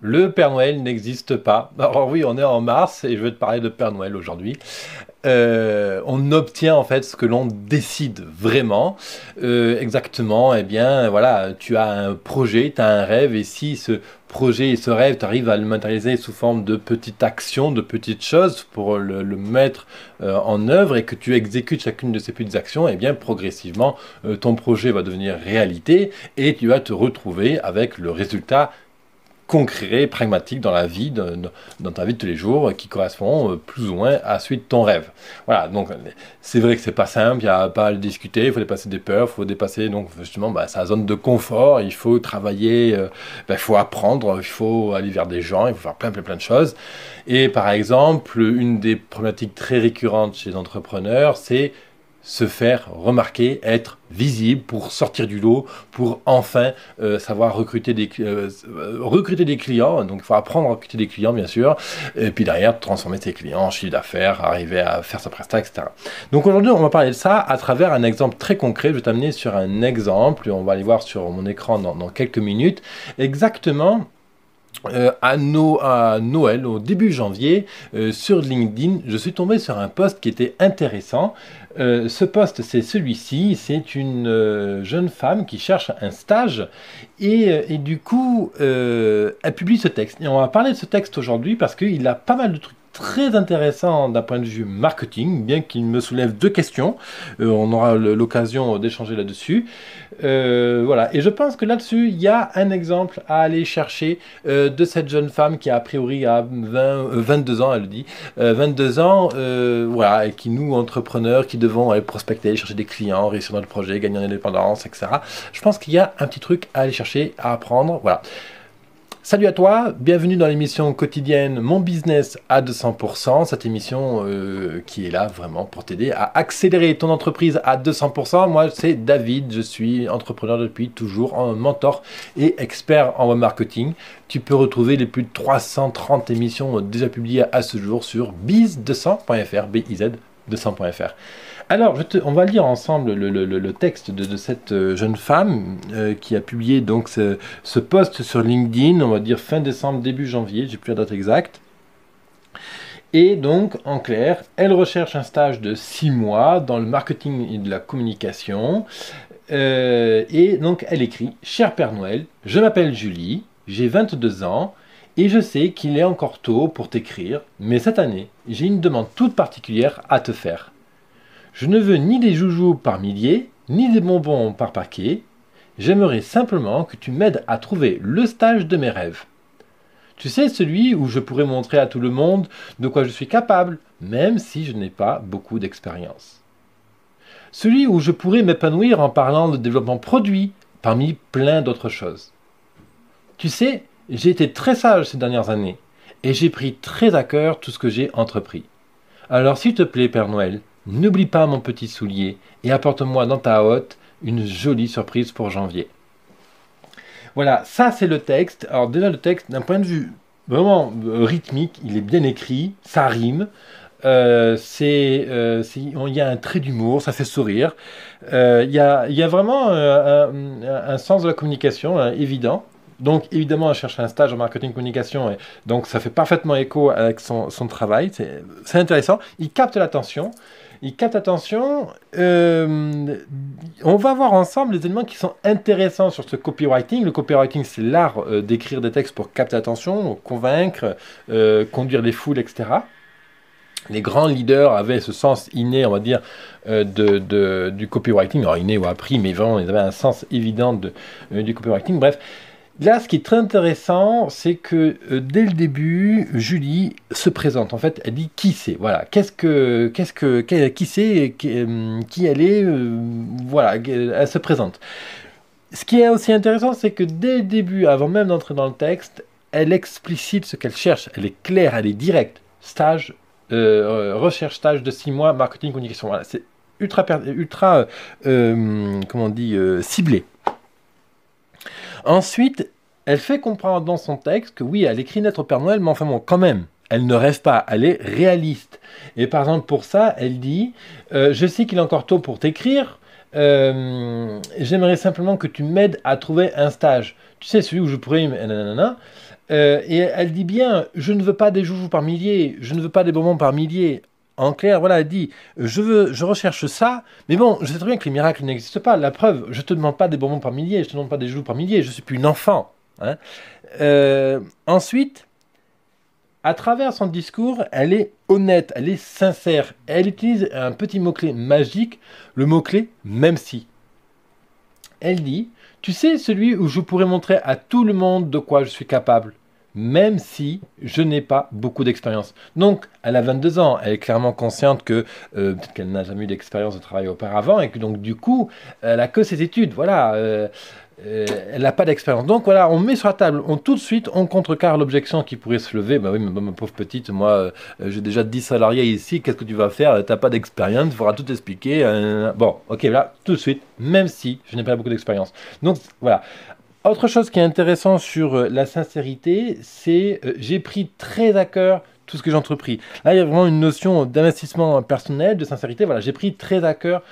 Le Père Noël n'existe pas. Alors oui, on est en mars et je vais te parler de Père Noël aujourd'hui. On obtient en fait ce que l'on décide vraiment. Exactement, eh bien voilà, tu as un projet, tu as un rêve, et si ce projet et ce rêve, tu arrives à le matérialiser sous forme de petites actions, de petites choses pour le mettre en œuvre et que tu exécutes chacune de ces petites actions, eh bien progressivement, ton projet va devenir réalité et tu vas te retrouver avec le résultat concret, pragmatique dans la vie, dans ta vie de tous les jours, qui correspond plus ou moins à celui de ton rêve. Voilà, donc c'est vrai que c'est pas simple, il n'y a pas à le discuter, il faut dépasser des peurs, il faut dépasser donc justement sa zone de confort, il faut travailler, il faut apprendre, il faut aller vers des gens, il faut faire plein de choses. Et par exemple, une des problématiques très récurrentes chez les entrepreneurs, c'est se faire remarquer, être visible pour sortir du lot, pour enfin savoir recruter des clients. Donc il faut apprendre à recruter des clients bien sûr, et puis derrière transformer ses clients en chiffre d'affaires, arriver à faire sa presta, etc. Donc aujourd'hui on va parler de ça à travers un exemple très concret. Je vais t'amener sur un exemple, on va aller voir sur mon écran dans quelques minutes, exactement à Noël, au début janvier, sur LinkedIn, je suis tombé sur un post qui était intéressant. Ce post, c'est celui-ci, c'est une jeune femme qui cherche un stage et du coup, elle publie ce texte. Et on va parler de ce texte aujourd'hui parce qu'il a pas mal de trucs très intéressant d'un point de vue marketing, bien qu'il me soulève deux questions. On aura l'occasion d'échanger là-dessus. Voilà, et je pense que là-dessus, il y a un exemple à aller chercher de cette jeune femme qui a priori a 22 ans, elle le dit, 22 ans, voilà, et qui nous, entrepreneurs, qui devons aller prospecter, chercher des clients, réussir notre projet, gagner en indépendance, etc. Je pense qu'il y a un petit truc à aller chercher, à apprendre, voilà. Salut à toi, bienvenue dans l'émission quotidienne Mon Business à 200%, cette émission qui est là vraiment pour t'aider à accélérer ton entreprise à 200%. Moi c'est David, je suis entrepreneur depuis toujours, mentor et expert en web marketing. Tu peux retrouver les plus de 330 émissions déjà publiées à ce jour sur biz200.fr, biz200.fr. Alors, on va lire ensemble le texte de cette jeune femme qui a publié donc ce post sur LinkedIn, on va dire fin décembre, début janvier, j'ai plus la date exacte. Et donc, en clair, elle recherche un stage de 6 mois dans le marketing et de la communication. Et donc, elle écrit « Cher Père Noël, je m'appelle Julie, j'ai 22 ans. Et je sais qu'il est encore tôt pour t'écrire, mais cette année, j'ai une demande toute particulière à te faire. Je ne veux ni des joujoux par milliers, ni des bonbons par paquet. J'aimerais simplement que tu m'aides à trouver le stage de mes rêves. Tu sais, celui où je pourrais montrer à tout le monde de quoi je suis capable, même si je n'ai pas beaucoup d'expérience. Celui où je pourrais m'épanouir en parlant de développement produit, parmi plein d'autres choses. Tu sais, j'ai été très sage ces dernières années et j'ai pris très à cœur tout ce que j'ai entrepris. Alors s'il te plaît Père Noël, n'oublie pas mon petit soulier et apporte-moi dans ta hotte une jolie surprise pour janvier. » Voilà, ça c'est le texte. Alors déjà le texte d'un point de vue vraiment rythmique, il est bien écrit, ça rime. Il y a un trait d'humour, ça fait sourire. Il y a vraiment un sens de la communication évident. Donc évidemment, elle cherche un stage en marketing communication, et donc ça fait parfaitement écho avec son travail, c'est intéressant, il capte l'attention, on va voir ensemble les éléments qui sont intéressants sur ce copywriting. Le copywriting, c'est l'art d'écrire des textes pour capter l'attention, convaincre, conduire les foules, etc. Les grands leaders avaient ce sens inné, on va dire, du copywriting, alors inné ou appris, mais vraiment, ils avaient un sens évident du copywriting, bref. Là, ce qui est très intéressant, c'est que dès le début, Julie se présente. En fait, elle dit qui c'est. Voilà, qui c'est, qui elle est. Voilà, elle se présente. Ce qui est aussi intéressant, c'est que dès le début, avant même d'entrer dans le texte, elle explicite ce qu'elle cherche. Elle est claire, elle est directe. Stage, recherche stage de 6 mois, marketing, communication. Voilà, c'est ultra ciblé. Ensuite, elle fait comprendre dans son texte que oui, elle écrit lettre au Père Noël, mais enfin bon, quand même, elle ne rêve pas, elle est réaliste. Et par exemple, pour ça, elle dit « Je sais qu'il est encore tôt pour t'écrire, j'aimerais simplement que tu m'aides à trouver un stage. Tu sais, celui où je pourrais... » Et elle dit bien, je ne veux pas des joujoux par milliers, je ne veux pas des bonbons par milliers. En clair, voilà, elle dit, je recherche ça, mais bon, je sais très bien que les miracles n'existent pas. La preuve, je ne te demande pas des bonbons par milliers, je ne te demande pas des joujoux par milliers, je ne suis plus une enfant. Hein. Ensuite, à travers son discours, elle est honnête, elle est sincère. Elle utilise un petit mot-clé magique, le mot-clé « même si ». Elle dit « Tu sais, celui où je pourrais montrer à tout le monde de quoi je suis capable, même si je n'ai pas beaucoup d'expérience. » Donc, elle a 22 ans, elle est clairement consciente que peut-être qu'elle n'a jamais eu d'expérience de travail auparavant et que donc du coup, elle n'a que ses études, voilà. Elle n'a pas d'expérience. Donc voilà, on met sur la table, tout de suite, on contrecarre l'objection qui pourrait se lever. Bah oui, ma pauvre petite, moi, j'ai déjà 10 salariés ici, qu'est-ce que tu vas faire? T'as pas d'expérience, il faudra tout expliquer. Bon, ok, voilà, tout de suite, même si je n'ai pas beaucoup d'expérience. Donc voilà. Autre chose qui est intéressant sur la sincérité, c'est j'ai pris très à cœur tout ce que j'ai entrepris. Là, il y a vraiment une notion d'investissement personnel, de sincérité. Voilà, j'ai pris très à cœur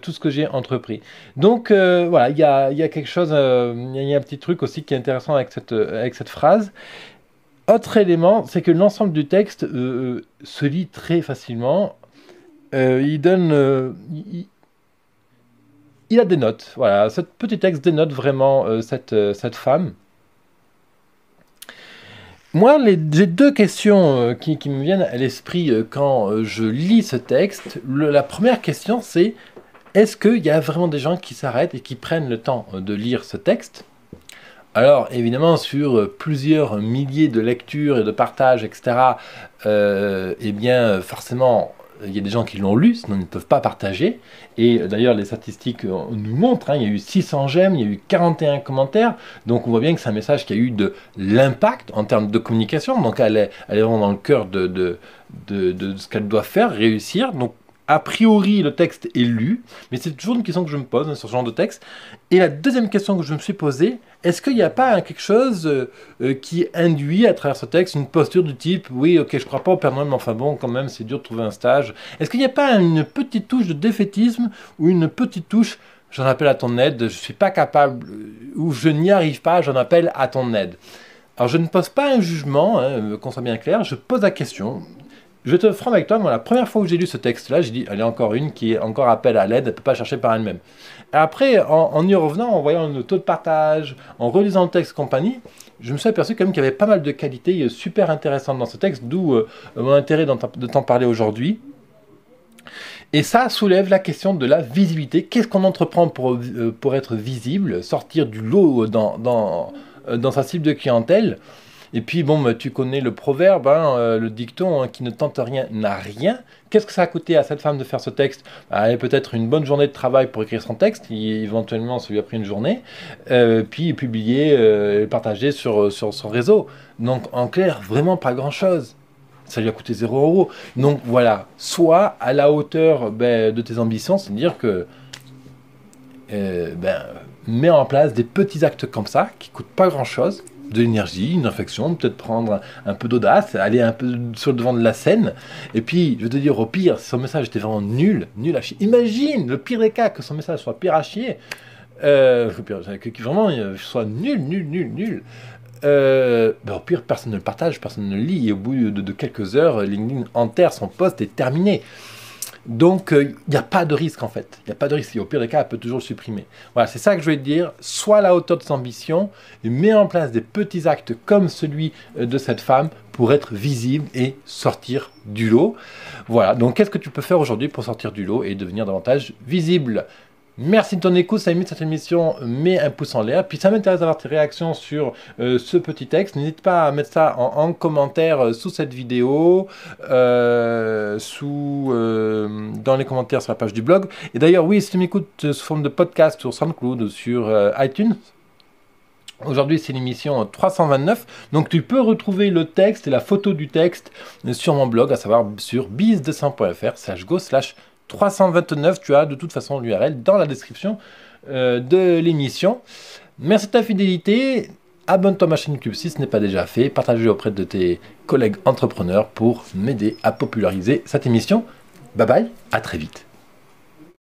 tout ce que j'ai entrepris. Donc, voilà, il y a quelque chose, il y a un petit truc aussi qui est intéressant avec cette phrase. Autre élément, c'est que l'ensemble du texte se lit très facilement. Il donne... il a des notes. Voilà, ce petit texte dénote vraiment cette femme. Moi, j'ai deux questions qui me viennent à l'esprit quand je lis ce texte. La première question, c'est est-ce qu'il y a vraiment des gens qui s'arrêtent et qui prennent le temps de lire ce texte? Alors, évidemment, sur plusieurs milliers de lectures et de partages, etc., eh bien, forcément... Il y a des gens qui l'ont lu, sinon ils ne peuvent pas partager. Et d'ailleurs, les statistiques nous montrent, hein, il y a eu 600 j'aime, il y a eu 41 commentaires. Donc on voit bien que c'est un message qui a eu de l'impact en termes de communication. Donc elle est vraiment dans le cœur de ce qu'elle doit faire, réussir. Donc a priori, le texte est lu. Mais c'est toujours une question que je me pose, hein, sur ce genre de texte. Et la deuxième question que je me suis posée, est-ce qu'il n'y a pas quelque chose qui induit à travers ce texte une posture du type « Oui, ok, je crois pas au Père Noël, mais enfin bon, quand même, c'est dur de trouver un stage. » Est-ce qu'il n'y a pas une petite touche de défaitisme ou une petite touche « J'en appelle à ton aide, je ne suis pas capable » ou « Je n'y arrive pas, j'en appelle à ton aide ». Alors, je ne pose pas un jugement, hein, qu'on soit bien clair, je pose la question. Je vais te franc avec toi, moi, la première fois où j'ai lu ce texte-là, j'ai dit, elle est encore une qui est encore appel à l'aide, elle ne peut pas chercher par elle-même. Après, en y revenant, en voyant le taux de partage, en relisant le texte compagnie, je me suis aperçu quand même qu'il y avait pas mal de qualités super intéressantes dans ce texte, d'où mon intérêt de t'en parler aujourd'hui. Et ça soulève la question de la visibilité. Qu'est-ce qu'on entreprend pour être visible, sortir du lot dans sa cible de clientèle? Et puis, bon, bah, tu connais le proverbe, hein, le dicton, hein, qui ne tente rien n'a rien. Qu'est-ce que ça a coûté à cette femme de faire ce texte? Elle a peut-être une bonne journée de travail pour écrire son texte, éventuellement ça lui a pris une journée, puis publier, partager sur son réseau. Donc, en clair, vraiment pas grand-chose. Ça lui a coûté 0 €. Donc, voilà, soit à la hauteur de tes ambitions, c'est-à-dire que... mets en place des petits actes comme ça, qui coûtent pas grand-chose, de l'énergie, une réflexion, peut-être prendre un peu d'audace, aller un peu sur le devant de la scène. Et puis, je vais te dire, au pire, si son message était vraiment nul à chier. Imagine, le pire des cas, que son message soit pire à chier, que vraiment soit nul. Au pire, personne ne le partage, personne ne le lit, et au bout de quelques heures, LinkedIn enterre son poste et terminé. Donc, il n'y a pas de risque, en fait. Il n'y a pas de risque. Et au pire des cas, elle peut toujours le supprimer. Voilà, c'est ça que je voulais te dire. Sois à la hauteur de tes ambitions et mets en place des petits actes comme celui de cette femme pour être visible et sortir du lot. Voilà, donc qu'est-ce que tu peux faire aujourd'hui pour sortir du lot et devenir davantage visible ? Merci de ton écoute, ça limite cette émission, mets un pouce en l'air. Puis ça m'intéresse d'avoir tes réactions sur ce petit texte. N'hésite pas à mettre ça en commentaire sous cette vidéo, dans les commentaires sur la page du blog. Et d'ailleurs, oui, si tu m'écoutes sous forme de podcast sur SoundCloud ou sur iTunes, aujourd'hui, c'est l'émission 329, donc tu peux retrouver le texte et la photo du texte sur mon blog, à savoir sur biz200.fr/go/329, tu as de toute façon l'URL dans la description de l'émission. Merci de ta fidélité, abonne-toi à ma chaîne YouTube si ce n'est pas déjà fait, partage-le auprès de tes collègues entrepreneurs pour m'aider à populariser cette émission. Bye bye, à très vite.